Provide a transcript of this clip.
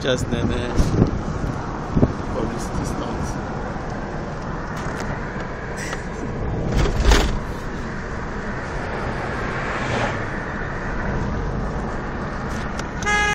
just